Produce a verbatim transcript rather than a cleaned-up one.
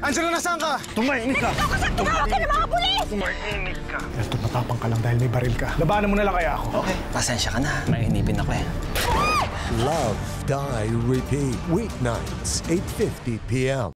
Angelina, saan ka? Tumahimik ka! Tumahimik ka! Tumawag ka ng mga pulis! Tumahimik ka! Alto, matapang ka lang dahil may baril ka. Labanan mo na lang kaya ako. Okay, pasensya ka na. Mainipin ako eh. Love, Die, Repeat. Weeknights, eight fifty p m